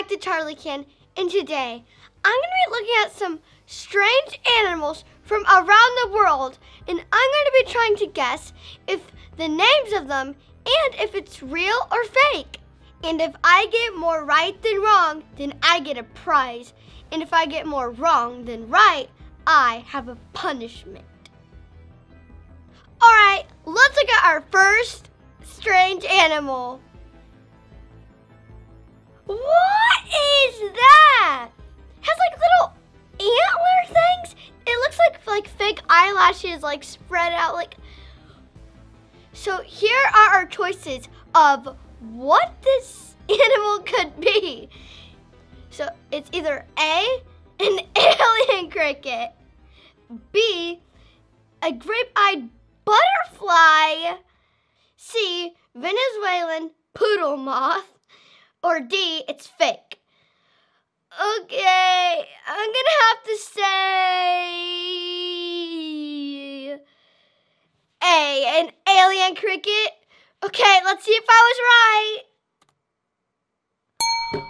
back to Charli Can, and today I'm going to be looking at some strange animals from around the world, and I'm going to be trying to guess if the names of them and if it's real or fake. And if I get more right than wrong, then I get a prize. And if I get more wrong than right, I have a punishment. Alright, let's look at our first strange animal. What is that? It has like little antler things. It looks like fake eyelashes like spread out like. So here are our choices of what this animal could be. So it's either A, an alien cricket, B, a grape-eyed butterfly, C, Venezuelan poodle moth, or D, it's fake. Okay, I'm gonna have to say A, an alien cricket. Okay, let's see if I was right.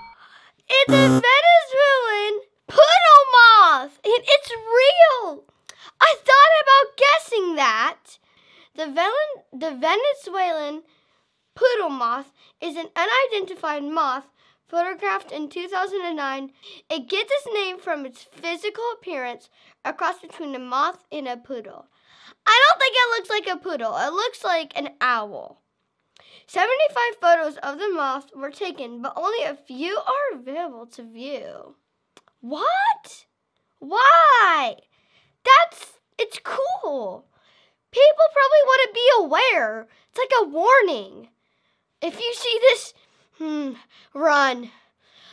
It's a Venezuelan poodle moth, and it's real. I thought about guessing that. The Venezuelan poodle moth is an unidentified moth photographed in 2009. It gets its name from its physical appearance, a cross between a moth and a poodle. I don't think it looks like a poodle. It looks like an owl. 75 photos of the moth were taken, but only a few are available to view. What? Why? It's cool. People probably want to be aware. It's like a warning. If you see this, run.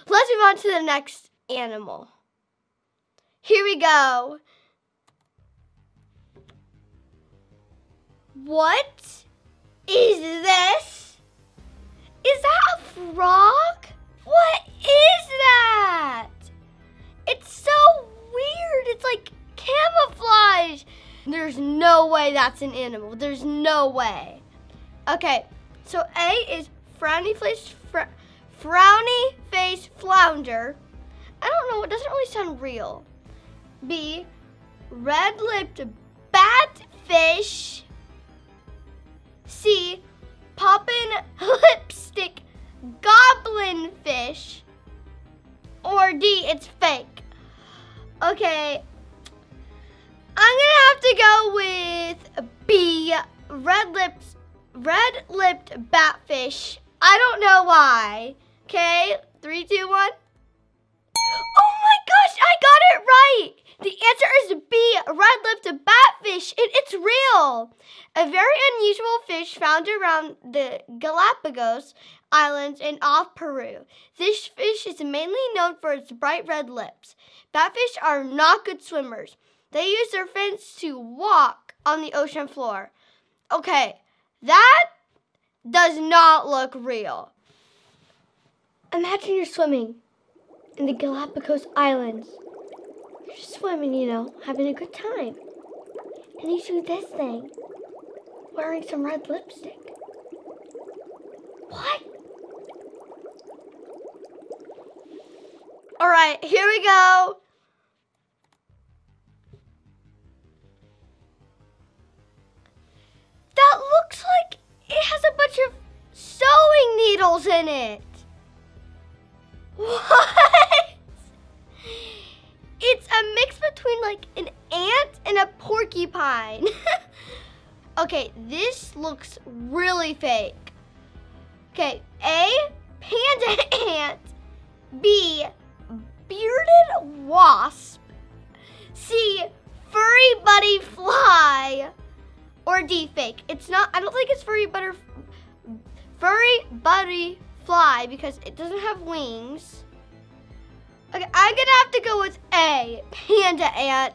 Let's move on to the next animal. Here we go. What is this? Is that a frog? What is that? It's so weird. It's like camouflage. There's no way that's an animal. There's no way. Okay, so A is frowny face flounder. I don't know. It doesn't really sound real. B, red-lipped batfish. C, poppin' lipstick goblin fish. Or D, it's fake. Okay, I'm gonna have to go with B, red-lipped batfish. I don't know why. Okay, 3, 2, 1. Oh my gosh, I got it right. The answer is B, red-lipped batfish, and it's real. A very unusual fish found around the Galapagos Islands and off Peru. This fish is mainly known for its bright red lips. Batfish are not good swimmers. They use their fins to walk on the ocean floor. Okay, that does not look real. Imagine you're swimming in the Galapagos Islands. You're just swimming, you know, having a good time. And you see this thing wearing some red lipstick. What? All right, here we go. That looks like it has a bunch of sewing needles in it. What? It's a mix between like an ant and a porcupine. Okay, this looks really fake. Okay, A, panda ant. B, bearded wasp. C, furry buddy fly. Or D, fake. It's not, I don't think it's furry buddy fly because it doesn't have wings. Okay, I'm gonna have to go with A, panda ant.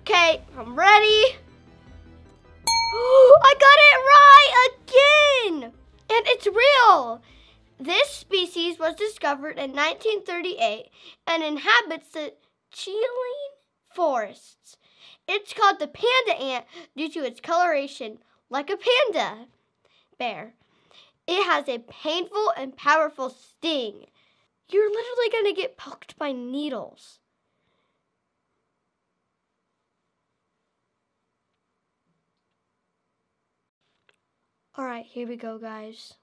Okay, I'm ready. I got it right again! And it's real! This species was discovered in 1938 and inhabits the Chilean forests. It's called the panda ant due to its coloration, like a panda bear. It has a painful and powerful sting. You're literally going to get poked by needles. Alright, here we go, guys.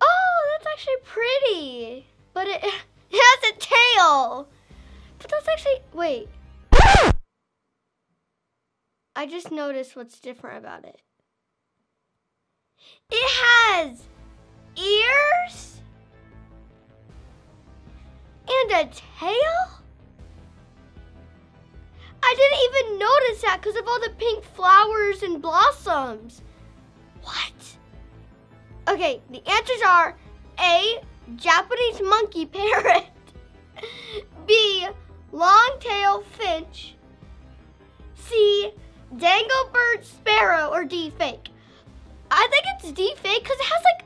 Oh, that's actually pretty. But it has a tail. But that's actually... Wait. I just noticed what's different about it. It has ears and a tail? I didn't even notice that because of all the pink flowers and blossoms. What? Okay, the answers are A, Japanese monkey parrot, B, long-tail finch, C, dangle bird sparrow, or D, fake. I think it's D, fake, because it has like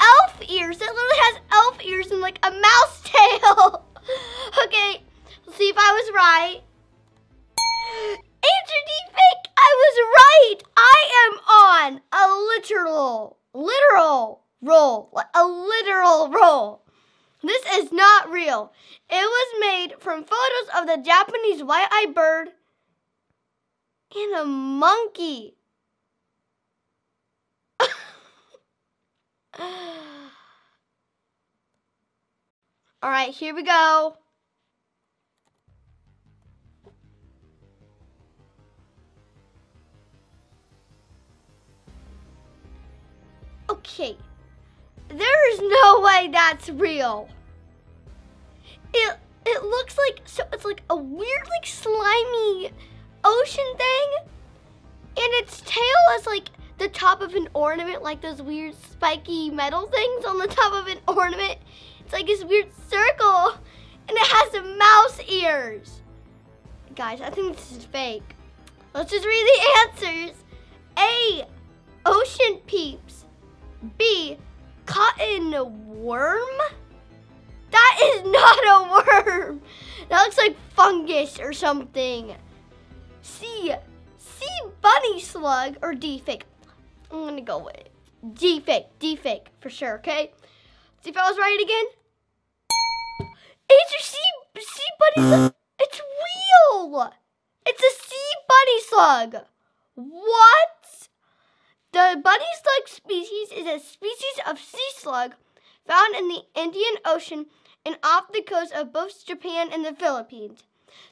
elf ears. It literally has elf ears and like a mouse tail. Okay, let's see if I was right. Answer D, fake. I was right. I am on a literal roll. A literal roll. This is not real. It was made from photos of the Japanese white-eyed bird and a monkey. All right, here we go. Okay, there is no way that's real. It looks like, so it's like a weird like slimy ocean thing, and its tail is like the top of an ornament, like those weird spiky metal things on the top of an ornament. It's like this weird circle, and it has mouse ears. Guys, I think this is fake. Let's just read the answers. A, ocean peeps. B, cotton worm? That is not a worm. That looks like fungus or something. C, sea bunny slug, or D, fake. I'm gonna go with it. D, fake, for sure, okay? See if I was right again. Answer sea bunny slug. It's real. It's a sea bunny slug. What? The bunny slug species is a species of sea slug found in the Indian Ocean and off the coast of both Japan and the Philippines.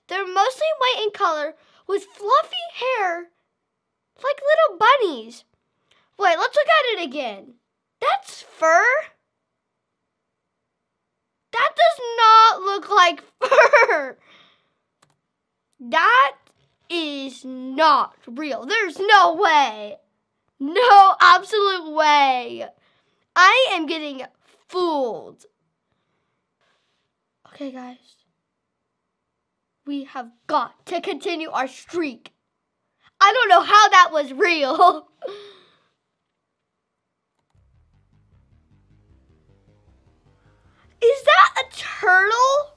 They're mostly white in color with fluffy hair like little bunnies. Wait, let's look at it again. That's fur? That does not look like fur. That is not real. There's no way. No absolute way. I am getting fooled. Okay, guys. We have got to continue our streak. I don't know how that was real. Is that a turtle?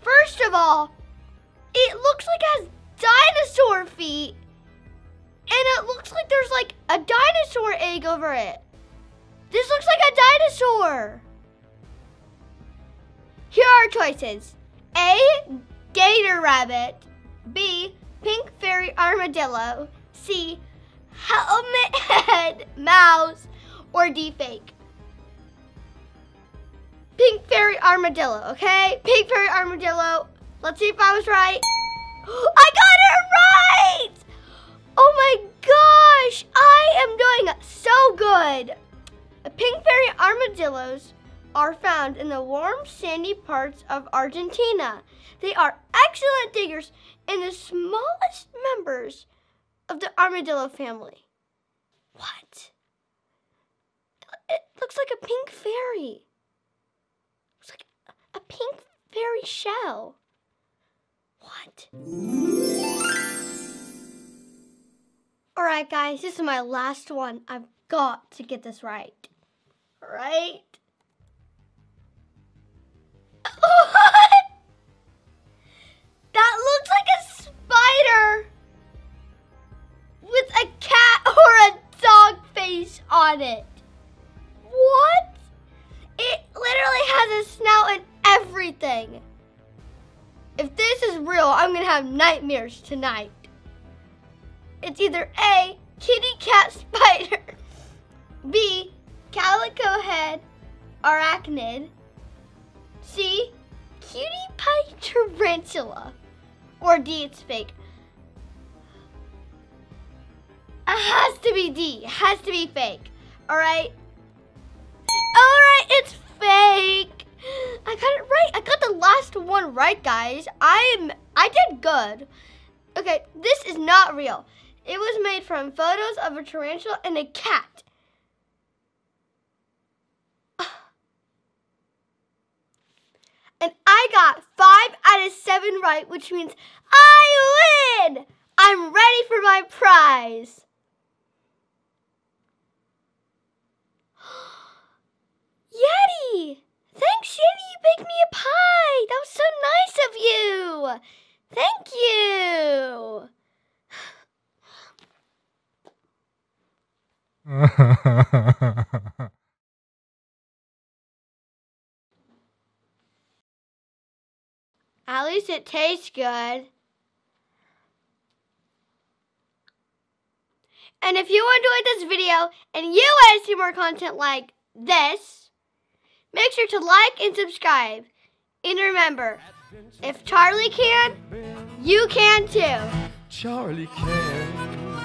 First of all, it looks like it has dinosaur feet. And it looks like there's like a dinosaur egg over it. This looks like a dinosaur. Here are our choices. A, gator rabbit. B, pink fairy armadillo. C, helmet head mouse. Or D, fake. Pink fairy armadillo, okay? Pink fairy armadillo. Let's see if I was right. I got it right! Oh my gosh, I am doing so good. The pink fairy armadillos are found in the warm, sandy parts of Argentina. They are excellent diggers and the smallest members of the armadillo family. What? It looks like a pink fairy. It's like a pink fairy shell. What? All right, guys, this is my last one. I've got to get this right. All right? What? That looks like a spider with a cat or a dog face on it. What? It literally has a snout and everything. If this is real, I'm gonna have nightmares tonight. It's either A, kitty cat spider, B, calico head arachnid, C, cutie pie tarantula, or D, it's fake. It has to be D, it has to be fake, all right? All right, it's fake. I got it right, I got the last one right, guys. I did good. Okay, this is not real. It was made from photos of a tarantula and a cat. And I got 5 out of 7 right, which means I win! I'm ready for my prize. Yeti! Thanks, Yeti, you baked me a pie. That was so nice of you. Thank you. At least it tastes good. And if you enjoyed this video and you want to see more content like this, make sure to like and subscribe. And remember, if Charli can, you can too. Charli can.